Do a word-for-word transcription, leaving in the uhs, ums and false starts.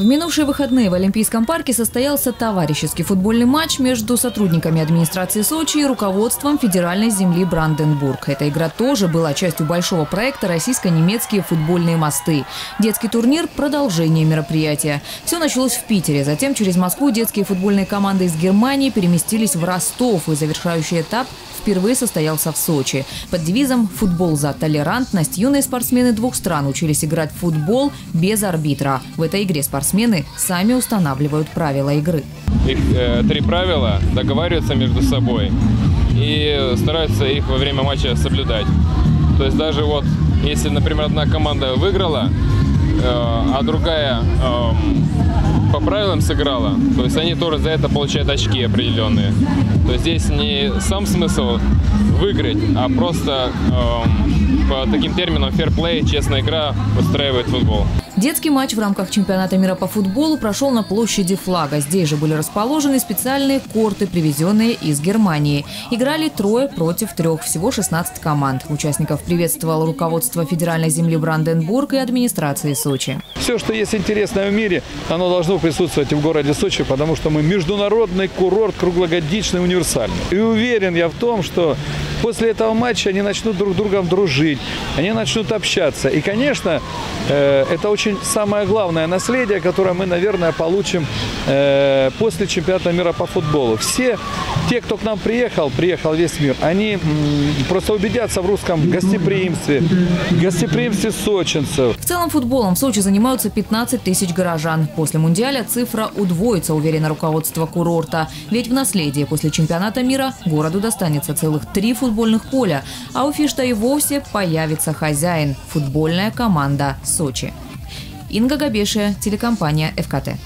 В минувшие выходные в Олимпийском парке состоялся товарищеский футбольный матч между сотрудниками администрации Сочи и руководством Федеральной земли Бранденбург. Эта игра тоже была частью большого проекта «Российско-немецкие футбольные мосты». Детский турнир – продолжение мероприятия. Все началось в Питере. Затем через Москву детские футбольные команды из Германии переместились в Ростов, и завершающий этап впервые состоялся в Сочи. Под девизом «Футбол за толерантность» юные спортсмены двух стран учились играть в футбол без арбитра. В этой игре спортсмены Спортсмены сами устанавливают правила игры. Их э, три правила, договариваются между собой и стараются их во время матча соблюдать. То есть даже вот, если, например, одна команда выиграла, э, а другая э, по правилам сыграла, то есть они тоже за это получают очки определенные. То есть здесь не сам смысл выиграть, а просто э, по таким терминам фэрплей, честная игра устраивает футбол. Детский матч в рамках чемпионата мира по футболу прошел на площади Флага. Здесь же были расположены специальные корты, привезенные из Германии. Играли трое против трех, всего шестнадцать команд. Участников приветствовало руководство Федеральной земли Бранденбург и администрации Сочи. Все, что есть интересное в мире, оно должно присутствовать в городе Сочи, потому что мы международный курорт, круглогодичный, универсальный. И уверен я в том, что после этого матча они начнут друг с другом дружить, они начнут общаться. И, конечно, это очень самое главное наследие, которое мы, наверное, получим э, после чемпионата мира по футболу. Все те, кто к нам приехал, приехал весь мир, они м, просто убедятся в русском гостеприимстве, гостеприимстве сочинцев. В целом футболом в Сочи занимаются пятнадцать тысяч горожан. После мундиаля цифра удвоится, уверено руководство курорта. Ведь в наследие после чемпионата мира городу достанется целых три футбольных поля, а у Фишта и вовсе появится хозяин – футбольная команда Сочи. Инга Габеши, телекомпания «Эфкате».